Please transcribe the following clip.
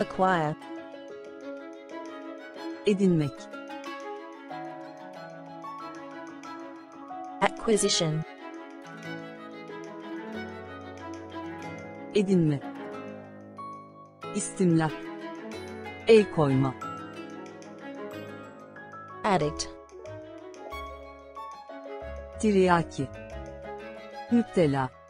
Acquire. Edinmek. Acquisition. Edinme. İstimlak. El koyma. Addict. Tiryaki. Müptela.